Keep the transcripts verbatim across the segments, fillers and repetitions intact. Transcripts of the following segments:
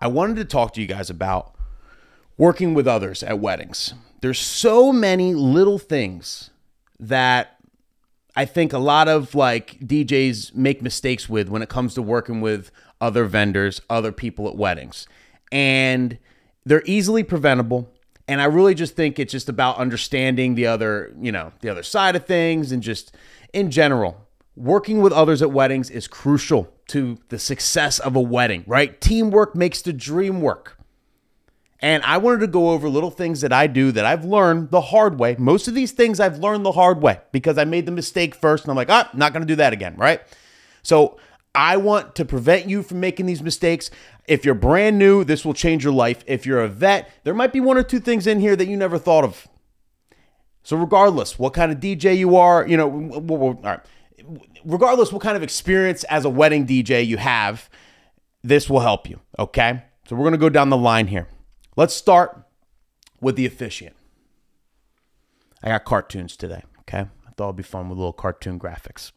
I wanted to talk to you guys about working with others at weddings. There's so many little things that I think a lot of like D Js make mistakes with when it comes to working with other vendors, other people at weddings. And they're easily preventable. And I really just think it's just about understanding the other, you know, the other side of things, and just in general, working with others at weddings is crucial to the success of a wedding, right? Teamwork makes the dream work. And I wanted to go over little things that I do that I've learned the hard way. Most of these things I've learned the hard way because I made the mistake first and I'm like, ah, not going to do that again, right? So I want to prevent you from making these mistakes. If you're brand new, this will change your life. If you're a vet, there might be one or two things in here that you never thought of. So regardless what kind of D J you are, you know, all right, regardless what kind of experience as a wedding D J you have, this will help you, okay? So we're going to go down the line here. Let's start with the officiant. I got cartoons today, okay? I thought it'd be fun with little cartoon graphics.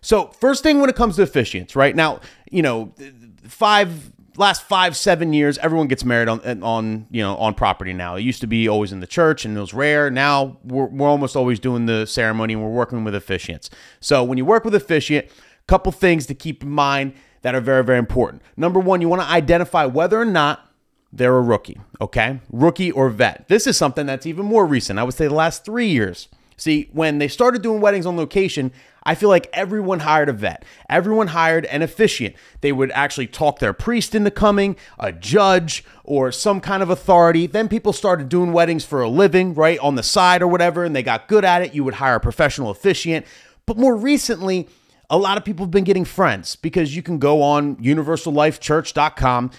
So first thing when it comes to officiants, right? Now, you know, five last five, seven years, everyone gets married on, on you know, on property now. It used to be always in the church and it was rare. Now we're, we're almost always doing the ceremony and we're working with officiants. So when you work with officiant, a couple things to keep in mind that are very, very important. Number one, you want to identify whether or not they're a rookie, okay? Rookie or vet. This is something that's even more recent. I would say the last three years. See, when they started doing weddings on location, I feel like everyone hired a vet. Everyone hired an officiant. They would actually talk their priest into coming, a judge, or some kind of authority. Then people started doing weddings for a living, right, on the side or whatever, and they got good at it. You would hire a professional officiant. But more recently, a lot of people have been getting friends because you can go on universal life church dot com,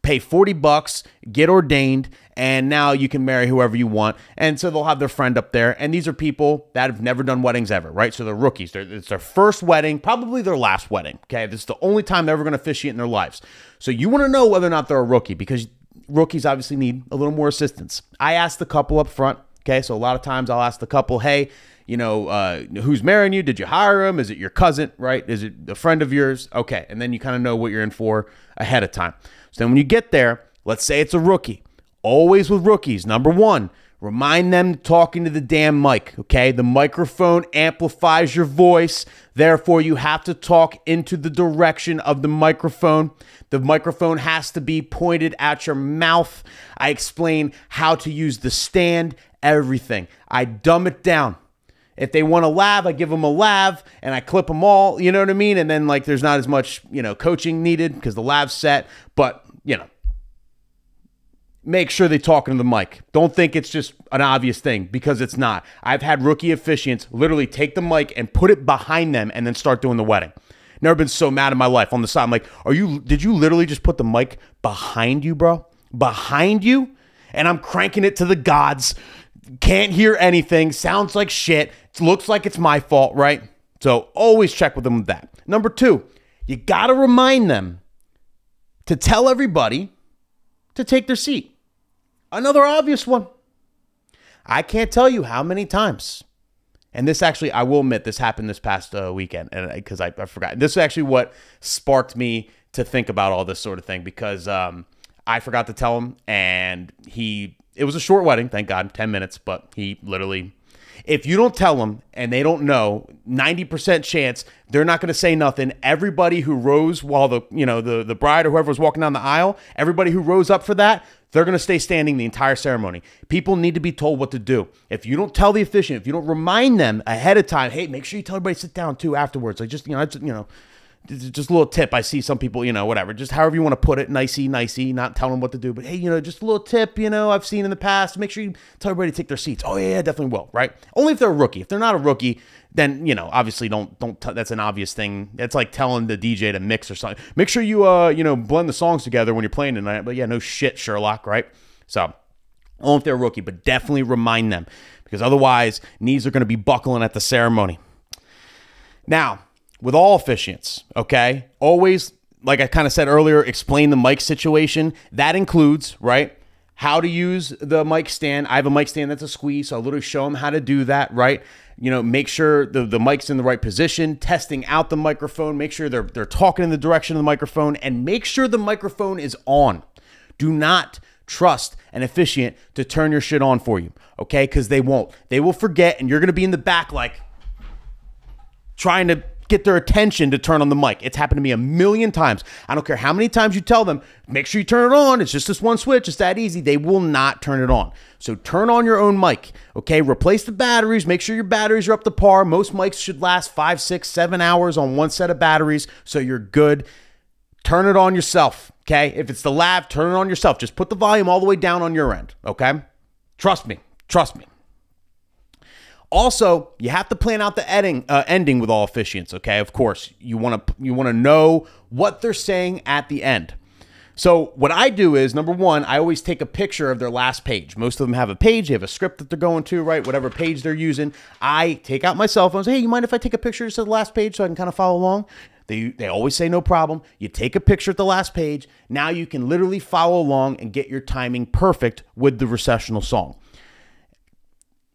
pay forty bucks, get ordained, and now you can marry whoever you want. And so they'll have their friend up there. And these are people that have never done weddings ever, right? So they're rookies. They're, it's their first wedding, probably their last wedding, okay? This is the only time they're ever going to officiate in their lives. So you want to know whether or not they're a rookie because rookies obviously need a little more assistance. I asked the couple up front, okay? So a lot of times I'll ask the couple, hey, you know, uh, who's marrying you? Did you hire him? Is it your cousin, right? Is it a friend of yours? Okay, and then you kind of know what you're in for ahead of time. So then when you get there, let's say it's a rookie. Always with rookies, number one, remind them talking to the damn mic, okay? The microphone amplifies your voice. Therefore, you have to talk into the direction of the microphone. The microphone has to be pointed at your mouth. I explain how to use the stand, everything. I dumb it down. If they want a lav, I give them a lav and I clip them all, you know what I mean? And then like there's not as much, you know, coaching needed because the lav's set, but you know, make sure they talk into the mic. Don't think it's just an obvious thing because it's not. I've had rookie officiants literally take the mic and put it behind them and then start doing the wedding. Never been so mad in my life on the side. I'm like, are you, did you literally just put the mic behind you, bro? Behind you? And I'm cranking it to the gods. Can't hear anything, sounds like shit, looks like it's my fault, right? So always check with them with that. Number two, you got to remind them to tell everybody to take their seat. Another obvious one. I can't tell you how many times, and this actually, I will admit, this happened this past uh, weekend and because I, I, I forgot. This is actually what sparked me to think about all this sort of thing because um, I forgot to tell him and he... It was a short wedding, thank God, ten minutes, but he literally, if you don't tell them and they don't know, ninety percent chance, they're not going to say nothing. Everybody who rose while the, you know, the, the bride or whoever was walking down the aisle, everybody who rose up for that, they're going to stay standing the entire ceremony. People need to be told what to do. If you don't tell the officiant, if you don't remind them ahead of time, hey, make sure you tell everybody to sit down too afterwards. Like just, you know, just, you know, just a little tip. I see some people, you know, whatever, just however you want to put it, nicey, nicey, not telling them what to do, but hey, you know, just a little tip, you know, I've seen in the past, make sure you tell everybody to take their seats. Oh yeah, definitely will. Right. Only if they're a rookie. If they're not a rookie, then, you know, obviously don't, don't, that's an obvious thing. That's like telling the D J to mix or something. Make sure you, uh, you know, blend the songs together when you're playing tonight, but yeah, no shit, Sherlock. Right. So only if they're a rookie, but definitely remind them because otherwise knees are going to be buckling at the ceremony. Now, with all officiants, okay? Always, like I kind of said earlier, explain the mic situation. That includes, right? how to use the mic stand. I have a mic stand that's a squeeze, so I'll literally show them how to do that, right? You know, make sure the, the mic's in the right position, testing out the microphone, make sure they're, they're talking in the direction of the microphone, and make sure the microphone is on. Do not trust an officiant to turn your shit on for you, okay? Because they won't. They will forget, and you're going to be in the back like trying to get their attention to turn on the mic. It's happened to me a million times. I don't care how many times you tell them, make sure you turn it on. It's just this one switch. It's that easy. They will not turn it on. So turn on your own mic, okay? Replace the batteries. Make sure your batteries are up to par. Most mics should last five, six, seven hours on one set of batteries, so you're good. Turn it on yourself, okay? If it's the lav, turn it on yourself. Just put the volume all the way down on your end, okay? Trust me. Trust me. Also, you have to plan out the ending, uh, ending with all officiants, okay? Of course, you want to you want to know what they're saying at the end. So what I do is, number one, I always take a picture of their last page. Most of them have a page. They have a script that they're going to, right? Whatever page they're using. I take out my cell phone and say, hey, you mind if I take a picture to the last page so I can kind of follow along? They, they always say no problem. You take a picture at the last page. Now you can literally follow along and get your timing perfect with the recessional song.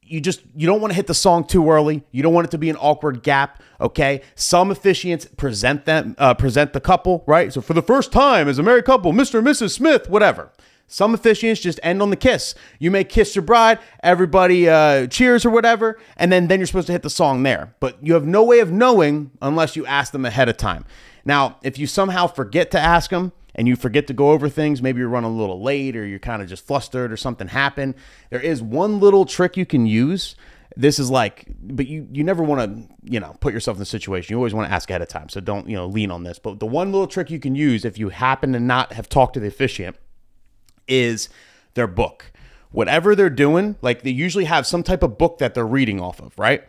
You just, you don't want to hit the song too early. You don't want it to be an awkward gap, okay? Some officiants present them, uh, present the couple, right? So for the first time as a married couple, Mister and Missus Smith, whatever. Some officiants just end on the kiss. You may kiss your bride, everybody uh, cheers or whatever, and then, then you're supposed to hit the song there. But you have no way of knowing unless you ask them ahead of time. Now, if you somehow forget to ask them, and you forget to go over things, maybe you're running a little late or you're kind of just flustered or something happened, there is one little trick you can use. This is like, but you, you never want to, you know, put yourself in the situation. You always want to ask ahead of time. So don't, you know, lean on this. But the one little trick you can use if you happen to not have talked to the officiant is their book. Whatever they're doing, like they usually have some type of book that they're reading off of, right?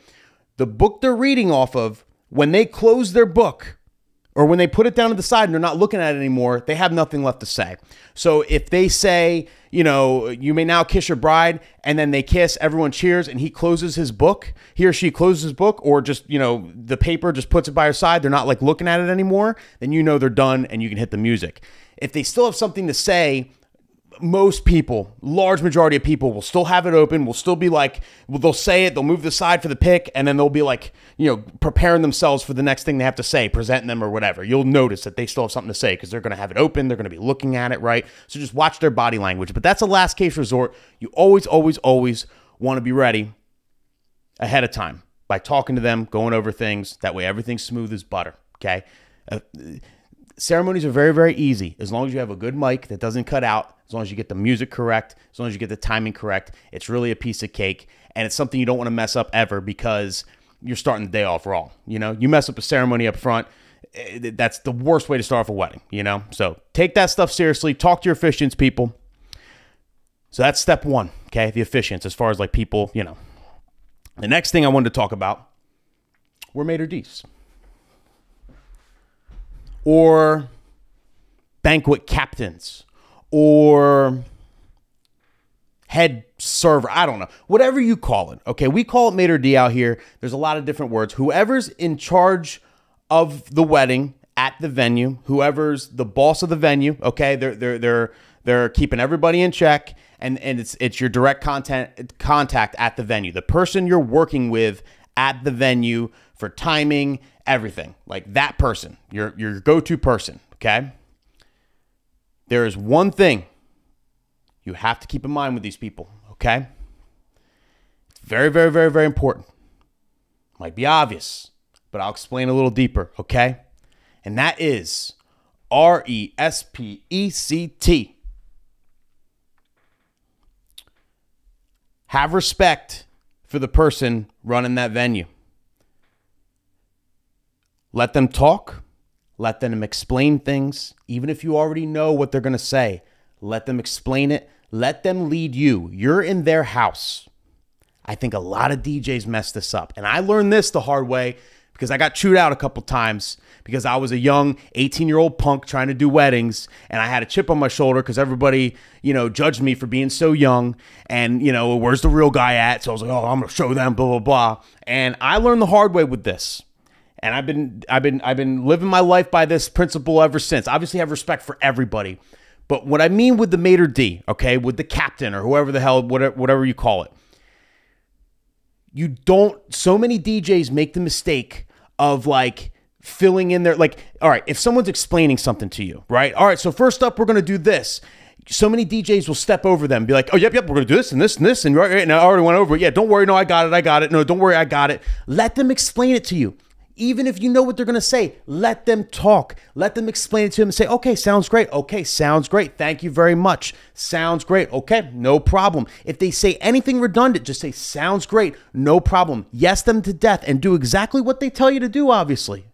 The book they're reading off of, when they close their book, or when they put it down to the side and they're not looking at it anymore, they have nothing left to say. So if they say, you know, you may now kiss your bride, and then they kiss, everyone cheers, and he closes his book, he or she closes his book, or just, you know, the paper just puts it by her side, they're not like looking at it anymore, then you know they're done and you can hit the music. If they still have something to say, most people, large majority of people will still have it open, will still be like, well, they'll say it, they'll move the side for the pick, and then they'll be like, you know, preparing themselves for the next thing they have to say, presenting them or whatever. You'll notice that they still have something to say because they're going to have it open. They're going to be looking at it, right? So just watch their body language. But that's a last case resort. You always, always, always want to be ready ahead of time by talking to them, going over things. That way everything's smooth as butter, okay? Uh, ceremonies are very, very easy as long as you have a good mic that doesn't cut out, as long as you get the music correct, as long as you get the timing correct. It's really a piece of cake, and it's something you don't want to mess up ever because you're starting the day off wrong. You know, you mess up a ceremony up front, that's the worst way to start off a wedding, you know? So take that stuff seriously. Talk to your officiants, people. So that's step one, okay, the officiants, as far as like people, you know. The next thing I wanted to talk about were maitre d's, or banquet captains, or head server. I don't know. Whatever you call it. Okay, we call it maitre d' out here. There's a lot of different words. Whoever's in charge of the wedding at the venue, whoever's the boss of the venue, okay, they're they're they're they're keeping everybody in check, and and it's it's your direct contact contact at the venue. The person you're working with at the venue for timing, everything. Like that person, your your go-to person, okay? There is one thing you have to keep in mind with these people, okay? It's very, very, very, very important. Might be obvious, but I'll explain a little deeper, okay? And that is R E S P E C T. Have respect for the person running that venue. Let them talk. Let them explain things. Even if you already know what they're going to say, let them explain it. Let them lead you. You're in their house. I think a lot of D Js mess this up. And I learned this the hard way because I got chewed out a couple times because I was a young eighteen-year-old punk trying to do weddings. And I had a chip on my shoulder because everybody, you know, judged me for being so young. And, you know, where's the real guy at? So I was like, oh, I'm going to show them, blah, blah, blah. And I learned the hard way with this. And I've been I've been I've been living my life by this principle ever since. Obviously, I have respect for everybody, But what I mean with the maitre d', okay, with the captain or whoever the hell, whatever, whatever you call it, you don't, so many D Js make the mistake of like filling in their, like, all right, if someone's explaining something to you, right? All right, so first up, we're going to do this. So many D Js will step over them and be like, oh, yep, yep, we're going to do this and this and this. And, right, right, and I already went over it. Yeah, don't worry. No, I got it. I got it. No, don't worry. I got it. Let them explain it to you. Even if you know what they're going to say, let them talk. Let them explain it to him and say, okay, sounds great. Okay, sounds great. Thank you very much. Sounds great. Okay, no problem. If they say anything redundant, just say, sounds great. No problem. Yes them to death and do exactly what they tell you to do, obviously.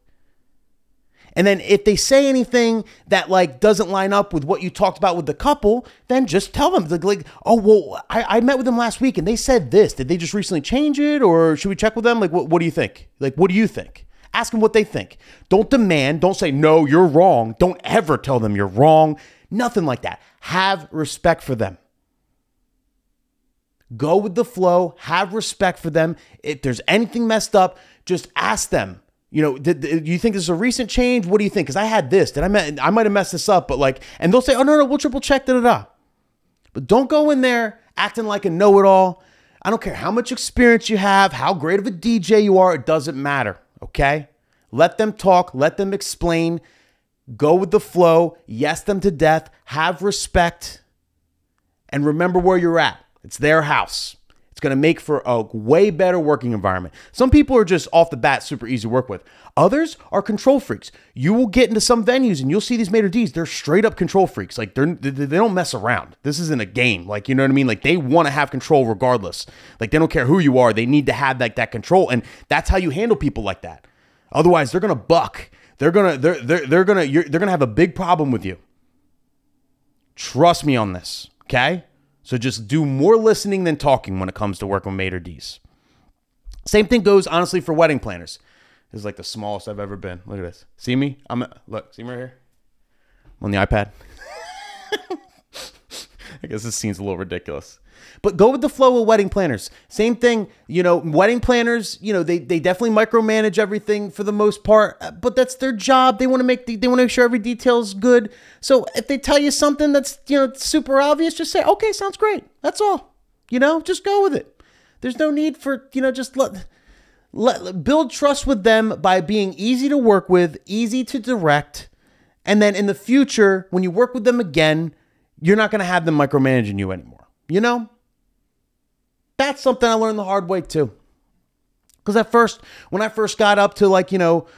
And then if they say anything that like doesn't line up with what you talked about with the couple, then just tell them, like, oh, well, I, I met with them last week and they said this. Did they just recently change it, or should we check with them? Like, what, what do you think? Like, what do you think? Ask them what they think. Don't demand. Don't say, no, you're wrong. Don't ever tell them you're wrong. Nothing like that. Have respect for them. Go with the flow. Have respect for them. If there's anything messed up, just ask them. You know, did, did you think this is a recent change? What do you think? Because I had this. Did I, met, I might have messed this up, but like, and they'll say, oh, no, no, we'll triple check, da, da, da. But don't go in there acting like a know-it-all. I don't care how much experience you have, how great of a D J you are. It doesn't matter. Okay? Let them talk. Let them explain. Go with the flow. Yes them to death. Have respect. And remember where you're at. It's their house. It's going to make for a way better working environment. Some people are just off the bat super easy to work with. Others are control freaks. You will get into some venues and you'll see these maitre d's. They're straight up control freaks. Like, they're, they don't mess around. This isn't a game. Like, you know what I mean? Like, they want to have control regardless. Like, they don't care who you are. They need to have like that control. And that's how you handle people like that. Otherwise, they're going to buck. They're going to, they're, they're, they're going to, you're, they're going to have a big problem with you. Trust me on this. Okay? So just do more listening than talking when it comes to working with maitre d's. Same thing goes, honestly, for wedding planners. This is like the smallest I've ever been. Look at this. See me? I'm look. See me right here? I'm on the iPad. I guess this seems a little ridiculous. But go with the flow of wedding planners. Same thing, you know, wedding planners, you know, they, they definitely micromanage everything for the most part, but that's their job. They want to make, the, they want to make sure every detail is good. So if they tell you something that's, you know, super obvious, just say, okay, sounds great. That's all, you know, just go with it. There's no need for, you know, just let, let build trust with them by being easy to work with, easy to direct. And then in the future, when you work with them again, you're not going to have them micromanaging you anymore. You know? That's something I learned the hard way too. Because at first, when I first got up to like, you know,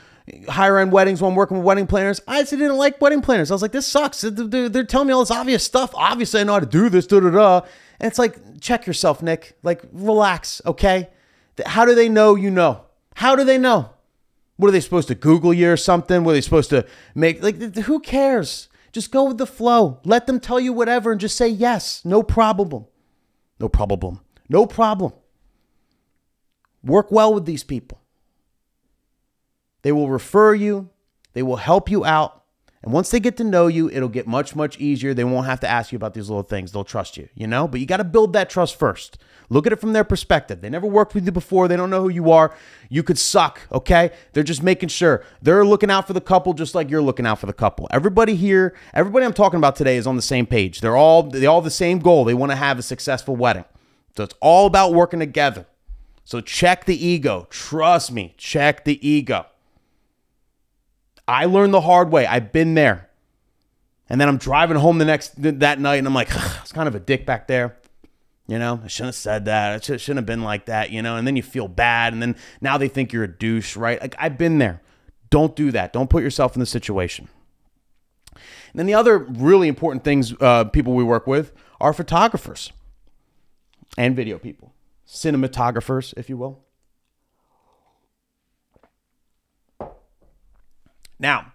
higher end weddings when I'm working with wedding planners, I actually didn't like wedding planners. I was like, this sucks. They're telling me all this obvious stuff. Obviously, I know how to do this, da da da. And it's like, check yourself, Nick. Like, relax, okay? How do they know you know? How do they know? What are they supposed to Google you or something? What are they supposed to make? Like, who cares? Just go with the flow. Let them tell you whatever and just say yes. No problem. No problem. No problem. Work well with these people. They will refer you. They will help you out. And once they get to know you, it'll get much, much easier. They won't have to ask you about these little things. They'll trust you, you know? But you got to build that trust first. Look at it from their perspective. They never worked with you before. They don't know who you are. You could suck, okay? They're just making sure. They're looking out for the couple just like you're looking out for the couple. Everybody here, everybody I'm talking about today is on the same page. They're all, they all have the same goal. They want to have a successful wedding. So it's all about working together. So check the ego. Trust me, check the ego. I learned the hard way. I've been there. And then I'm driving home the next that night, and I'm like, I was kind of a dick back there. You know, I shouldn't have said that. I shouldn't have been like that, you know. And then you feel bad, and then now they think you're a douche, right? Like, I've been there. Don't do that. Don't put yourself in the situation. And then the other really important things uh, people we work with are photographers. And video people, cinematographers, if you will. Now,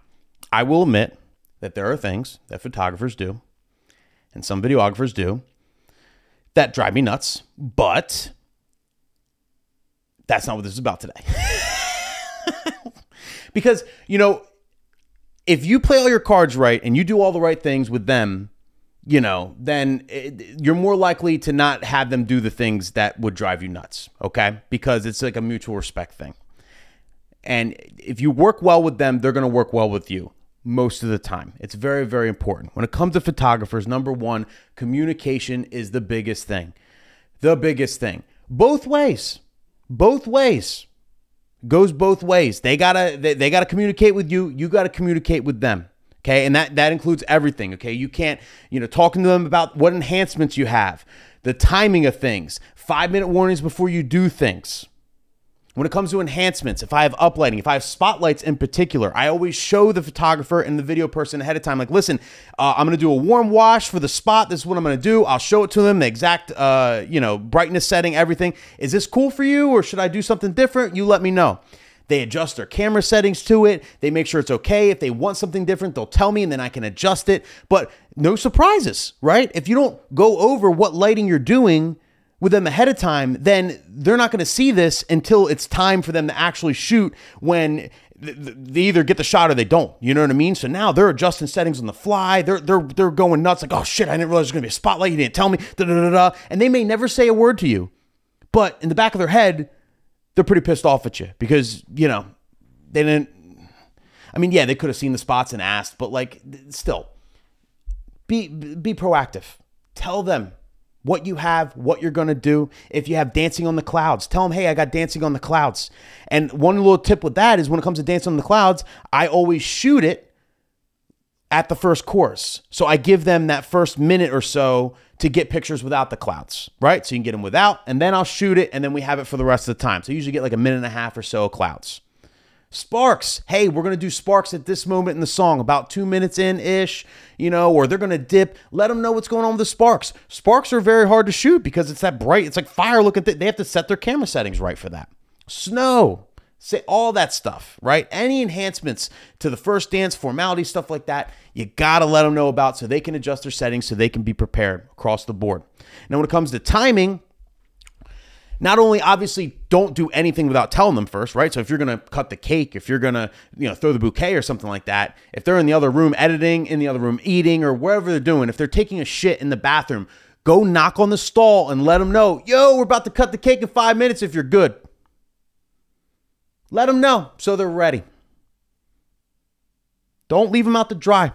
I will admit that there are things that photographers do and some videographers do that drive me nuts, but that's not what this is about today. Because, you know, if you play all your cards right and you do all the right things with them, you know, then it, you're more likely to not have them do the things that would drive you nuts, okay? Because it's like a mutual respect thing. And if you work well with them, they're going to work well with you. most of the time. It's very, very important. When it comes to photographers, number one, communication is the biggest thing. The biggest thing. Both ways. Both ways. Goes both ways. They gotta, they, they gotta communicate with you. You gotta communicate with them. Okay, and that, that includes everything, okay? You can't, you know, talking to them about what enhancements you have, the timing of things, five-minute warnings before you do things. When it comes to enhancements, if I have uplighting, if I have spotlights in particular, I always show the photographer and the video person ahead of time, like, listen, uh, I'm gonna do a warm wash for the spot, this is what I'm gonna do, I'll show it to them, the exact, uh, you know, brightness setting, everything. Is this cool for you, or should I do something different? You let me know. They adjust their camera settings to it. They make sure it's okay. If they want something different, they'll tell me and then I can adjust it. But no surprises, right? If you don't go over what lighting you're doing with them ahead of time, then they're not going to see this until it's time for them to actually shoot, when they either get the shot or they don't. You know what I mean? So now they're adjusting settings on the fly. They're, they're, they're going nuts like, oh shit, I didn't realize there's going to be a spotlight. You didn't tell me. Da, da, da, da. And they may never say a word to you, but in the back of their head, they're pretty pissed off at you because, you know, they didn't, I mean, yeah, they could have seen the spots and asked, but like, still, be, be proactive. Tell them what you have, what you're going to do. If you have dancing on the clouds, tell them, hey, I got dancing on the clouds. And one little tip with that is when it comes to dancing on the clouds, I always shoot it at the first course. So I give them that first minute or so to get pictures without the clouds, right? So you can get them without, and then I'll shoot it, and then we have it for the rest of the time. So you usually get like a minute and a half or so of clouds. Sparks. Hey, we're going to do sparks at this moment in the song, about two minutes in-ish, you know, or they're going to dip. Let them know what's going on with the sparks. Sparks are very hard to shoot because it's that bright. It's like fire looking thing. They have to set their camera settings right for that. Snow. Say all that stuff, right? Any enhancements to the first dance, formality, stuff like that, you gotta let them know about so they can adjust their settings so they can be prepared across the board. Now, when it comes to timing, not only obviously don't do anything without telling them first, right? So if you're gonna cut the cake, if you're gonna, you know, throw the bouquet or something like that, if they're in the other room editing, in the other room eating, or wherever they're doing, if they're taking a shit in the bathroom, go knock on the stall and let them know, yo, we're about to cut the cake in five minutes if you're good. Let them know so they're ready. Don't leave them out to dry.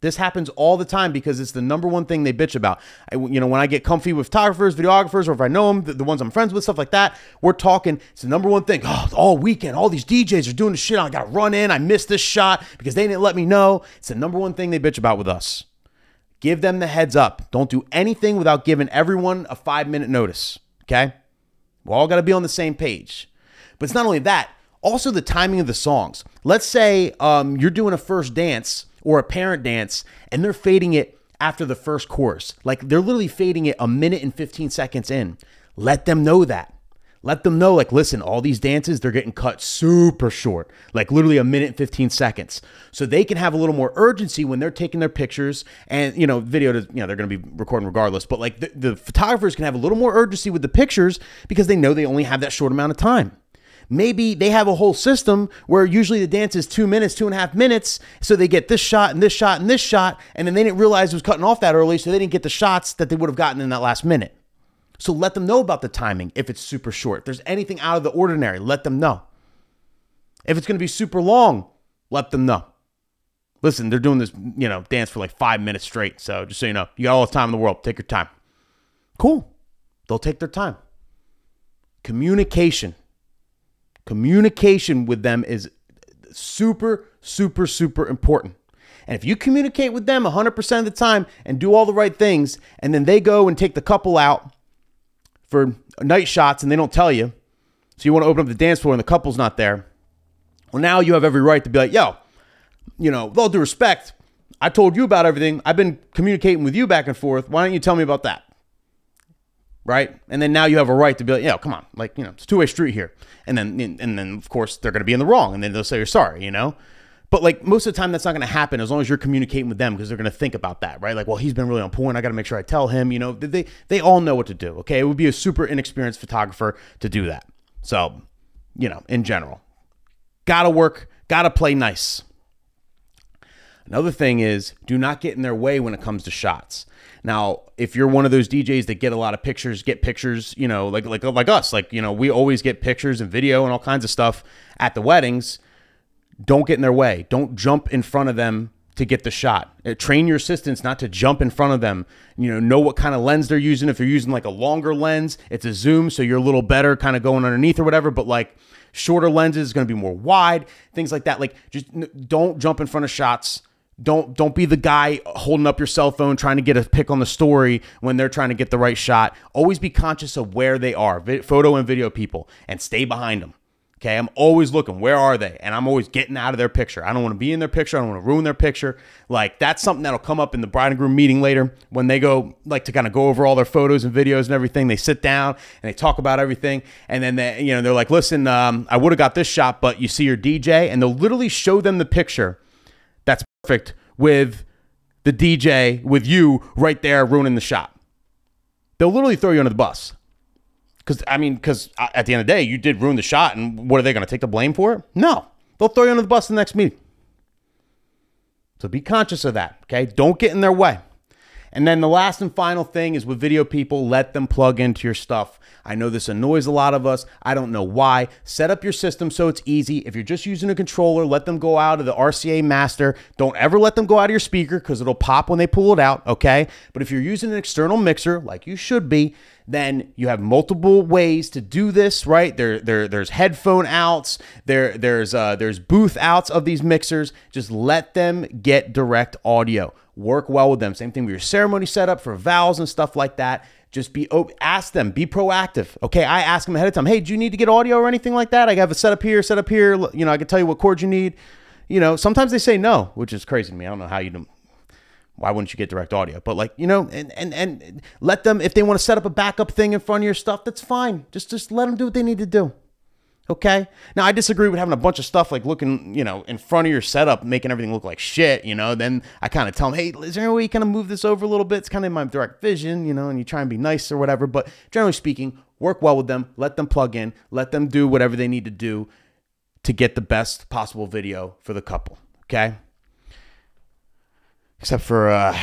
This happens all the time because it's the number one thing they bitch about. I, you know, when I get comfy with photographers, videographers, or if I know them, the, the ones I'm friends with, stuff like that, we're talking. It's the number one thing. Oh, all weekend, all these D Js are doing the shit. I got to run in. I missed this shot because they didn't let me know. It's the number one thing they bitch about with us. Give them the heads up. Don't do anything without giving everyone a five-minute notice, okay? We all got to be on the same page. But it's not only that, also the timing of the songs. Let's say um, you're doing a first dance or a parent dance and they're fading it after the first chorus. Like they're literally fading it a minute and fifteen seconds in. Let them know that. Let them know, like, listen, all these dances, they're getting cut super short, like literally a minute and fifteen seconds. So they can have a little more urgency when they're taking their pictures and, you know, video, to, you know, they're going to be recording regardless. But like the, the photographers can have a little more urgency with the pictures because they know they only have that short amount of time. Maybe they have a whole system where usually the dance is two minutes, two and a half minutes. So they get this shot and this shot and this shot. And then they didn't realize it was cutting off that early. So they didn't get the shots that they would have gotten in that last minute. So let them know about the timing. If it's super short, if there's anything out of the ordinary, let them know. If it's going to be super long, let them know. Listen, they're doing this, you know, dance for like five minutes straight. So just so you know, you got all the time in the world. Take your time. Cool. They'll take their time. Communication. Communication with them is super, super, super important. And if you communicate with them one hundred percent of the time and do all the right things, and then they go and take the couple out for night shots and they don't tell you, so you want to open up the dance floor and the couple's not there, well, now you have every right to be like, yo, you know, with all due respect, I told you about everything. I've been communicating with you back and forth. Why don't you tell me about that? Right? And then now you have a right to be like, yo, come on, like, you know, it's a two-way street here. And then, and then of course, they're going to be in the wrong, and then they'll say you're sorry, you know? But, like, most of the time, that's not going to happen as long as you're communicating with them because they're going to think about that, right? Like, well, he's been really on point. I got to make sure I tell him, you know? They, they all know what to do, okay? It would be a super inexperienced photographer to do that. So, you know, in general, got to work, got to play nice. Another thing is, do not get in their way when it comes to shots. Now, if you're one of those D Js that get a lot of pictures, get pictures, you know, like, like, like us, like, you know, we always get pictures and video and all kinds of stuff at the weddings. Don't get in their way. Don't jump in front of them to get the shot. Train your assistants not to jump in front of them. You know, know what kind of lens they're using. If you're using like a longer lens, it's a zoom, so you're a little better kind of going underneath or whatever, but like shorter lenses is going to be more wide, things like that. Like, just don't jump in front of shots. Don't don't be the guy holding up your cell phone trying to get a pick on the story when they're trying to get the right shot. Always be conscious of where they are, photo and video people, and stay behind them. Okay, I'm always looking, where are they? And I'm always getting out of their picture. I don't want to be in their picture. I don't want to ruin their picture. Like, that's something that'll come up in the bride and groom meeting later when they go, like, to kind of go over all their photos and videos and everything. They sit down and they talk about everything. And then, they, you know, they're like, listen, um, I would have got this shot, but you see your D J. And they'll literally show them the picture that's perfect with the D J, with you right there ruining the shot. They'll literally throw you under the bus. Because, I mean, because at the end of the day, you did ruin the shot, and what, are they going to take the blame for it? No. They'll throw you under the bus in the next meeting. So be conscious of that, okay? Don't get in their way. And then the last and final thing is with video people, let them plug into your stuff. I know this annoys a lot of us. I don't know why. Set up your system so it's easy. If you're just using a controller, let them go out of the R C A master. Don't ever let them go out of your speaker because it'll pop when they pull it out, okay? But if you're using an external mixer, like you should be, then you have multiple ways to do this, right? There, there, there's headphone outs. There, there's, uh, there's booth outs of these mixers. Just let them get direct audio. Work well with them. Same thing with your ceremony setup for vows and stuff like that. Just be open. Ask them. Be proactive. Okay, I ask them ahead of time. Hey, do you need to get audio or anything like that? I have a setup here, setup here. You know, I can tell you what chords you need. You know, sometimes they say no, which is crazy to me. I don't know how you do. Why wouldn't you get direct audio? But like, you know, and and and let them, if they want to set up a backup thing in front of your stuff, that's fine. Just just let them do what they need to do. Okay. Now, I disagree with having a bunch of stuff like looking, you know, in front of your setup, making everything look like shit, you know, then I kind of tell them, hey, is there any way you kind of move this over a little bit? It's kind of in my direct vision, you know, and you try and be nice or whatever. But generally speaking, work well with them. Let them plug in. Let them do whatever they need to do to get the best possible video for the couple. Okay. Except for, uh,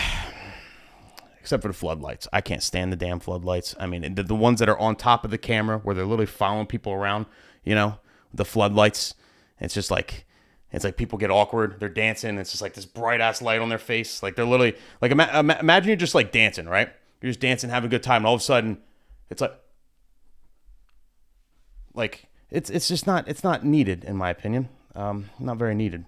except for the floodlights. I can't stand the damn floodlights. I mean, the, the ones that are on top of the camera where they're literally following people around, you know, the floodlights. It's just like, it's like people get awkward. They're dancing. It's just like this bright ass light on their face. Like they're literally like, ima ima imagine you're just like dancing, right? You're just dancing, having a good time. And all of a sudden it's like, like it's, it's just not, it's not needed in my opinion. Um, not very needed.